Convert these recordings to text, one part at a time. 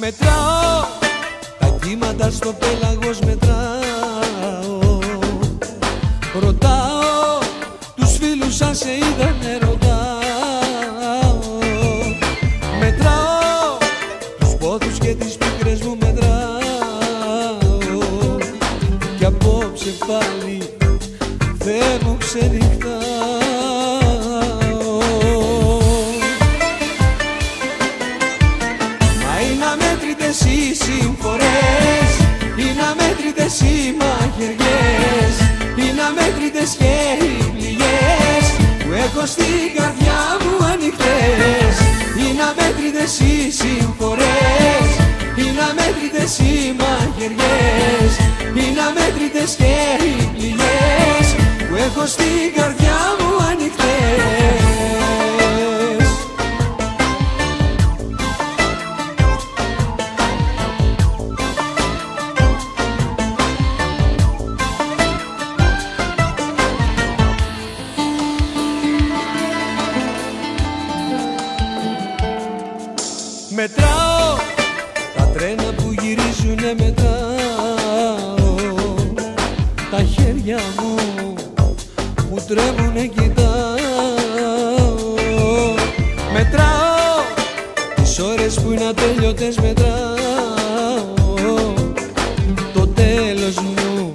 Μετράω τα κύματα στο πέλαγος, μετράω. Ρωτάω τους φίλους αν σε είδανε, ρωτάω. Μετράω τους πόθους και τις πίκρες μου, μετράω. Κι απόψε πάλι Θεέ μου ξενυχτάω. Οι συμφορές είναι αμέτρητες, οι μαχαιριές είναι αμέτρητες και οι πληγές που έχω στην καρδιά μου ανοιχτές. Είναι αμέτρητες οι συμφορές, είναι αμέτρητες οι μαχαιριές, είναι αμέτρητες και οι πληγές που έχω στην καρδιά μου ανοιχτές. Μετράω τα τρένα που γυρίζουνε, μετράω τα χέρια μου που τρέμουνε, κοιτάω. Μετράω τις ώρες που είναι ατέλειωτες, μετράω το τέλος μου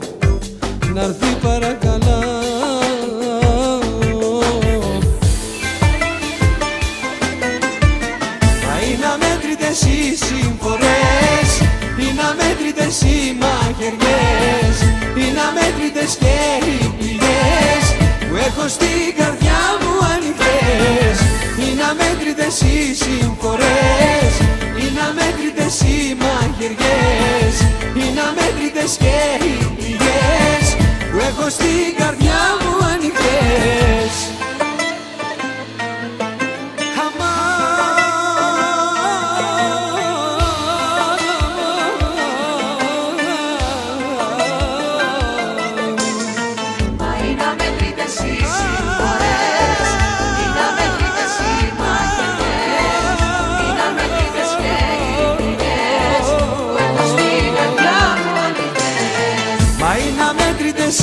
να'ρθεί παρακαλά. Οι συμφορές είναι αμέτρητες, οι μαχαιριές είναι αμέτρητες και οι πληγές που έχω στην καρδιά μου ανοιχτές. Είναι αμέτρητες οι συμφορές, είναι αμέτρητες οι μαχαιριές, είναι αμέτρητες και οι πληγές που έχω στην καρδιά μου ανοιχτές.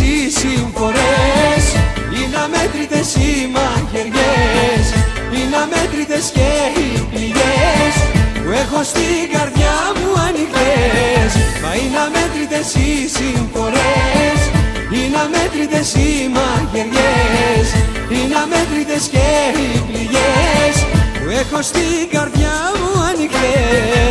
Οι συμφορές είναι αμέτρητες, οι μαχαιριές είναι αμέτρητες και οι πληγές που έχω στην καρδιά μου ανοιχτές. Μα είναι αμέτρητες οι συμφορές, είναι αμέτρητες οι μαχαιριές, είναι αμέτρητες και οι πληγές που έχω στην καρδιά μου ανοιχτές.